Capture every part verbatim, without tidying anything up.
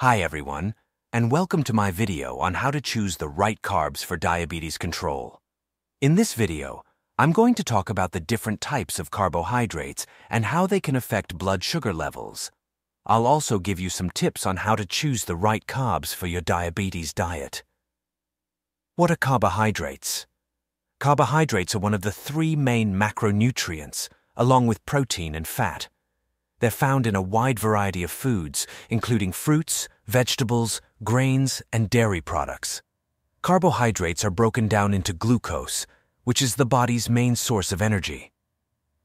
Hi everyone, and welcome to my video on how to choose the right carbs for diabetes control. In this video, I'm going to talk about the different types of carbohydrates and how they can affect blood sugar levels. I'll also give you some tips on how to choose the right carbs for your diabetes diet. What are carbohydrates? Carbohydrates are one of the three main macronutrients, along with protein and fat. They're found in a wide variety of foods, including fruits, vegetables, grains, and dairy products. Carbohydrates are broken down into glucose, which is the body's main source of energy.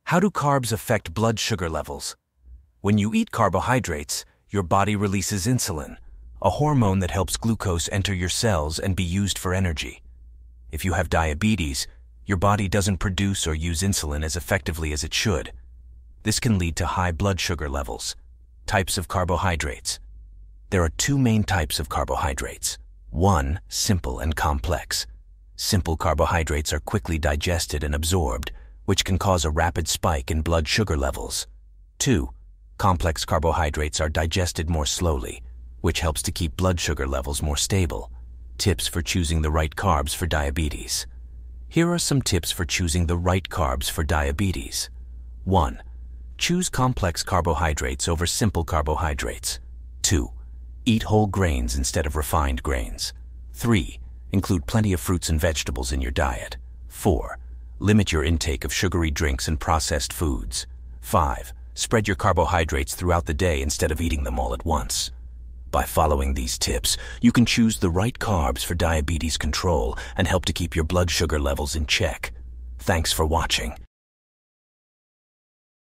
How do carbs affect blood sugar levels? When you eat carbohydrates, your body releases insulin, a hormone that helps glucose enter your cells and be used for energy. If you have diabetes, your body doesn't produce or use insulin as effectively as it should. This can lead to high blood sugar levels. Types of carbohydrates. There are two main types of carbohydrates. One, simple and complex. Simple carbohydrates are quickly digested and absorbed, which can cause a rapid spike in blood sugar levels. Two, complex carbohydrates are digested more slowly, which helps to keep blood sugar levels more stable. Tips for choosing the right carbs for diabetes. Here are some tips for choosing the right carbs for diabetes. One, choose complex carbohydrates over simple carbohydrates. Two, eat whole grains instead of refined grains. Three, include plenty of fruits and vegetables in your diet. Four, limit your intake of sugary drinks and processed foods. Five, spread your carbohydrates throughout the day instead of eating them all at once. By following these tips, you can choose the right carbs for diabetes control and help to keep your blood sugar levels in check. Thanks for watching.